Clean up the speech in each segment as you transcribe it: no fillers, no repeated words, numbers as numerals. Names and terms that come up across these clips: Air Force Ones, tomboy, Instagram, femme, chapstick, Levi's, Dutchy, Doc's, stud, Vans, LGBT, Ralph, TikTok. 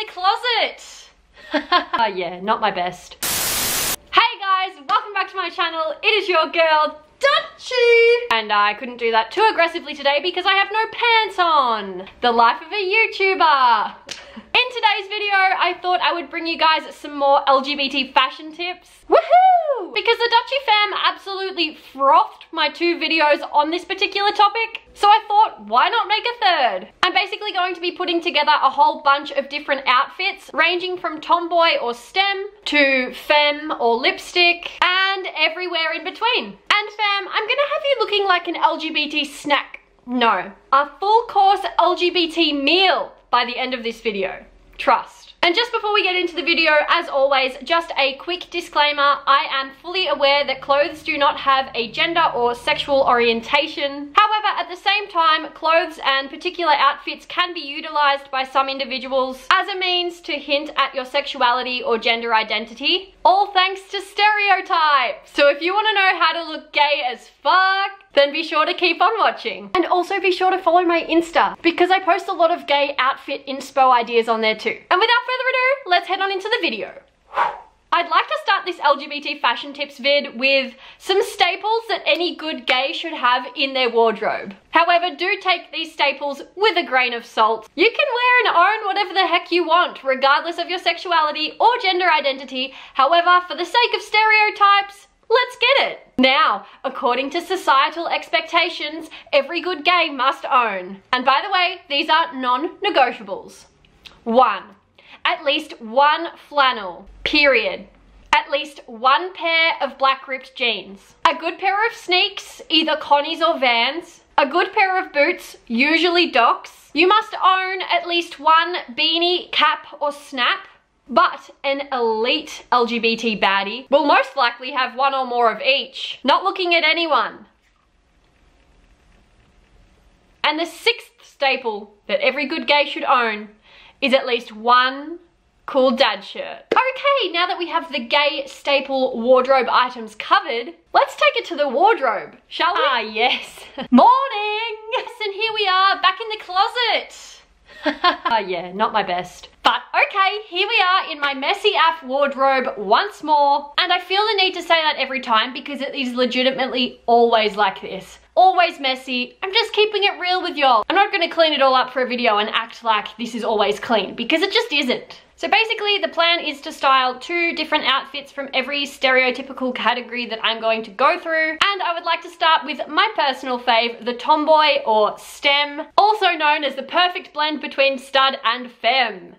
in the closet. Yeah, not my best. Hey guys, welcome back to my channel. It is your girl, Dutchy. And I couldn't do that too aggressively today because I have no pants on. The life of a YouTuber. In today's video, I thought I would bring you guys some more LGBT fashion tips. Woohoo! Because the Dutchy fam absolutely frothed my two videos on this particular topic. So I thought, why not make a third? I'm basically going to be putting together a whole bunch of different outfits, ranging from tomboy or stem to femme or lipstick and everywhere in between. And fam, I'm gonna have you looking like an LGBT snack. No, a full course LGBT meal by the end of this video. Trust. And just before we get into the video, as always, just a quick disclaimer. I am fully aware that clothes do not have a gender or sexual orientation. However, at the same time, clothes and particular outfits can be utilized by some individuals as a means to hint at your sexuality or gender identity, all thanks to stereotypes. So if you want to know how to look gay as fuck, then be sure to keep on watching. And also be sure to follow my Insta because I post a lot of gay outfit inspo ideas on there too. And without further ado, let's head on into the video. I'd like to start this LGBT fashion tips vid with some staples that any good gay should have in their wardrobe. However, do take these staples with a grain of salt. You can wear and own whatever the heck you want, regardless of your sexuality or gender identity. However, for the sake of stereotypes, let's get it. Now, according to societal expectations, every good gay must own. And by the way, these are non-negotiables. 1. At least one flannel, period. At least one pair of black ripped jeans. A good pair of sneaks, either Connie's or Vans. A good pair of boots, usually Doc's. You must own at least one beanie, cap or snap. But an elite LGBT baddie will most likely have one or more of each. Not looking at anyone. And the 6th staple that every good gay should own is at least one cool dad shirt. Okay, now that we have the gay staple wardrobe items covered, let's take it to the wardrobe, shall we? Ah, yes. Morning! Yes, and here we are, back in the closet. Yeah, not my best. But okay, here we are in my messy AF wardrobe once more. And I feel the need to say that every time because it is legitimately always like this. Always messy. I'm just keeping it real with y'all. I'm not gonna clean it all up for a video and act like this is always clean because it just isn't. So basically the plan is to style two different outfits from every stereotypical category that I'm going to go through. And I would like to start with my personal fave, the tomboy or stem, also known as the perfect blend between stud and femme.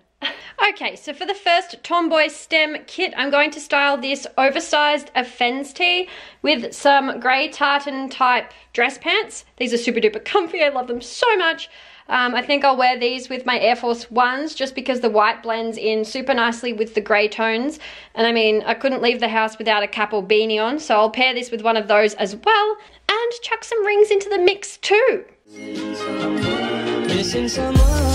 Okay, so for the first tomboy stem kit, I'm going to style this oversized offense tee with some grey tartan type dress pants. These are super duper comfy, I love them so much. I think I'll wear these with my Air Force Ones just because the white blends in super nicely with the grey tones. And I mean, I couldn't leave the house without a cap or beanie on, so I'll pair this with one of those as well and chuck some rings into the mix too. Missing someone.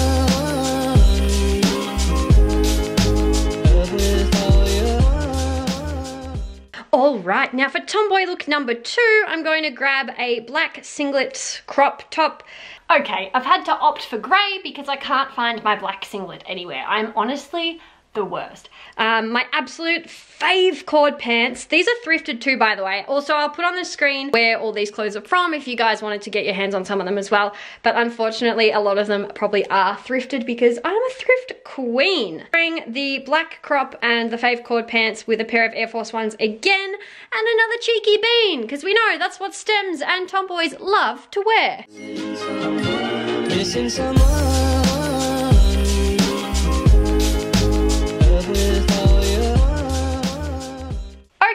Alright, now for tomboy look number 2, I'm going to grab a black singlet crop top. Okay, I've had to opt for grey because I can't find my black singlet anywhere. I'm honestly the worst. My absolute fave cord pants. These are thrifted too, by the way. Also, I'll put on the screen where all these clothes are from if you guys wanted to get your hands on some of them as well. But unfortunately, a lot of them probably are thrifted because I'm a thrift queen. Wearing the black crop and the fave cord pants with a pair of Air Force Ones again and another cheeky bean because we know that's what stems and tomboys love to wear. Missing someone.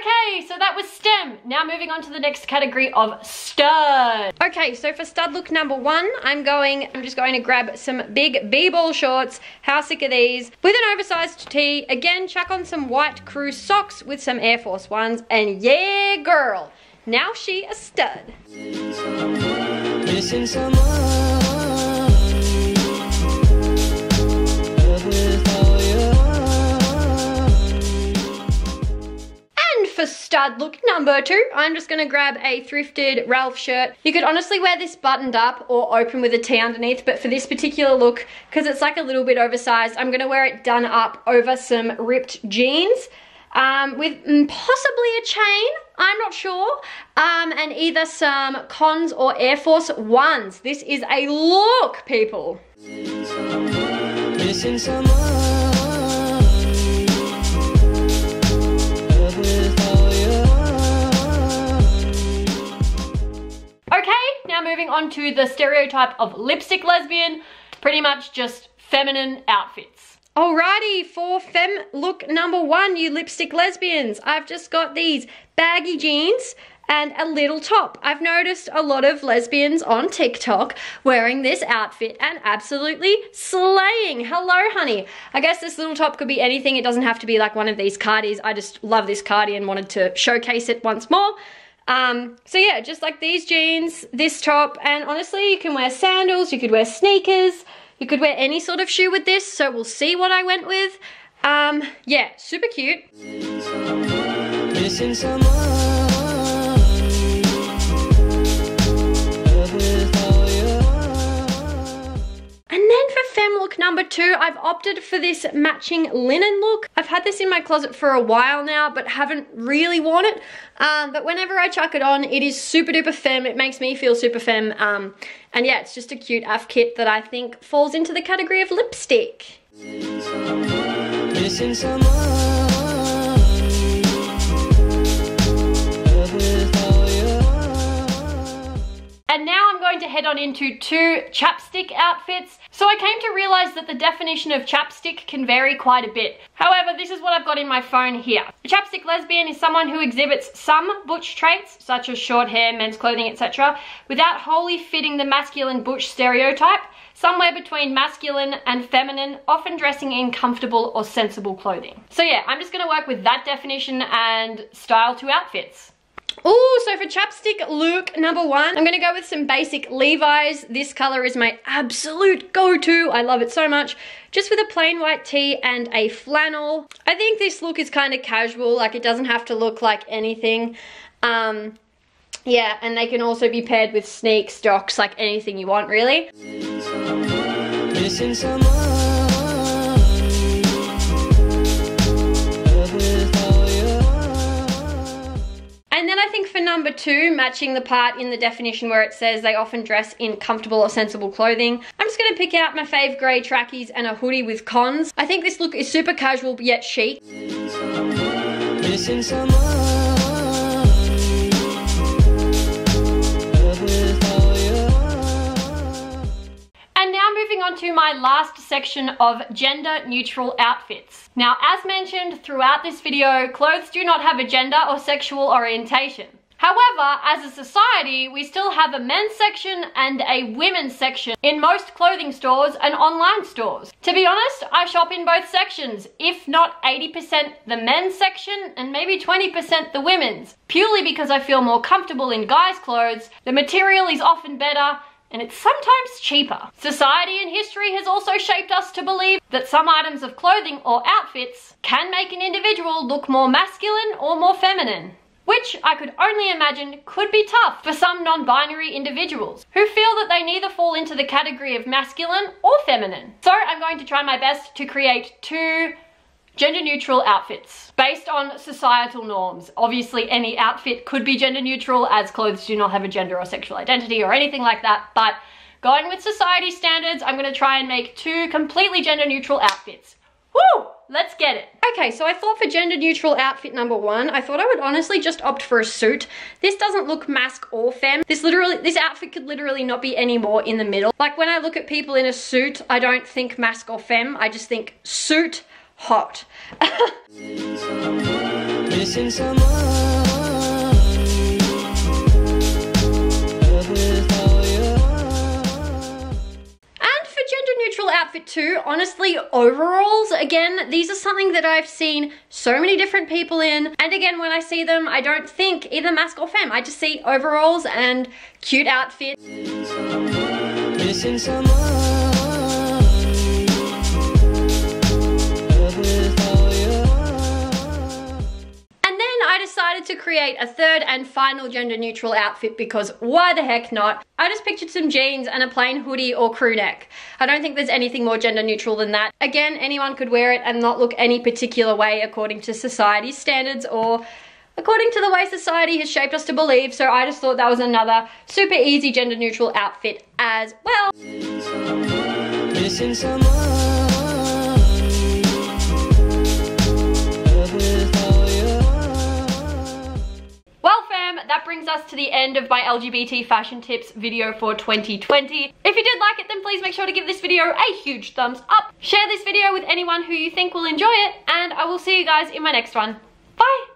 Okay, so that was stem. Now moving on to the next category of stud. Okay, so for stud look number 1, I'm just going to grab some big b-ball shorts. How sick are these? With an oversized tee, again, chuck on some white crew socks with some Air Force Ones, and yeah, girl, now she a stud. Missing someone. For stud bad look number two. I'm just gonna grab a thrifted Ralph shirt. You could honestly wear this buttoned up or open with a tee underneath, but for this particular look, because it's like a little bit oversized, I'm gonna wear it done up over some ripped jeans with possibly a chain, I'm not sure, and either some Cons or Air Force Ones. This is a look, people. Missing someone. Okay, now moving on to the stereotype of lipstick lesbian, pretty much just feminine outfits. Alrighty, for femme look number one, you lipstick lesbians, I've just got these baggy jeans and a little top. I've noticed a lot of lesbians on TikTok wearing this outfit and absolutely slaying. Hello, honey. I guess this little top could be anything. It doesn't have to be like one of these cardies. I just love this cardie and wanted to showcase it once more. So yeah, just like these jeans, this top, and honestly, you can wear sandals, you could wear sneakers, you could wear any sort of shoe with this, so we'll see what I went with. Yeah, super cute. Missing someone. Look number two, I've opted for this matching linen look. I've had this in my closet for a while now, but haven't really worn it. But whenever I chuck it on, it is super duper femme. It makes me feel super femme. And yeah, it's just a cute af kit that I think falls into the category of lipstick. Missing someone. And now I'm going to head on into two chapstick outfits. So I came to realize that the definition of chapstick can vary quite a bit. However, this is what I've got in my phone here. A chapstick lesbian is someone who exhibits some butch traits, such as short hair, men's clothing, etc., without wholly fitting the masculine butch stereotype, somewhere between masculine and feminine, often dressing in comfortable or sensible clothing. So yeah, I'm just gonna work with that definition and style two outfits. Oh, so for chapstick look number one, I'm gonna go with some basic Levi's. This color is my absolute go-to. I love it so much. Just with a plain white tee and a flannel. I think this look is kind of casual, like it doesn't have to look like anything. Yeah, and they can also be paired with sneaks, Doc's, like anything you want, really. Missing someone. And then I think for number two, matching the part in the definition where it says they often dress in comfortable or sensible clothing, I'm just gonna pick out my fave grey trackies and a hoodie with Cons. I think this look is super casual yet chic. Missing someone. Moving on to my last section of gender neutral outfits. Now, as mentioned throughout this video, clothes do not have a gender or sexual orientation. However, as a society, we still have a men's section and a women's section in most clothing stores and online stores. To be honest, I shop in both sections, if not 80% the men's section and maybe 20% the women's, purely because I feel more comfortable in guys' clothes. The material is often better, and it's sometimes cheaper. Society and history has also shaped us to believe that some items of clothing or outfits can make an individual look more masculine or more feminine, which I could only imagine could be tough for some non-binary individuals who feel that they neither fall into the category of masculine or feminine. So I'm going to try my best to create two gender-neutral outfits based on societal norms. Obviously, any outfit could be gender-neutral, as clothes do not have a gender or sexual identity or anything like that, but going with society standards, I'm gonna try and make two completely gender-neutral outfits. Woo! Let's get it. Okay, so I thought for gender neutral outfit number one, I thought I would honestly just opt for a suit. This doesn't look masc or femme. This outfit could literally not be any more in the middle. Like, when I look at people in a suit, I don't think masc or femme, I just think suit, hot. Missing someone. Neutral outfit too, honestly, overalls. Again, these are something that I've seen so many different people in, and again, when I see them, I don't think either masc or femme. I just see overalls and cute outfits. Missing someone. And then I decided to create a third and final gender neutral outfit because why the heck not? I just pictured some jeans and a plain hoodie or crew neck. I don't think there's anything more gender neutral than that. Again, anyone could wear it and not look any particular way according to society's standards or according to the way society has shaped us to believe, so I just thought that was another super easy gender neutral outfit as well. Missing someone. That brings us to the end of my LGBT fashion tips video for 2020. If you did like it, then please make sure to give this video a huge thumbs up. Share this video with anyone who you think will enjoy it, and I will see you guys in my next one. Bye!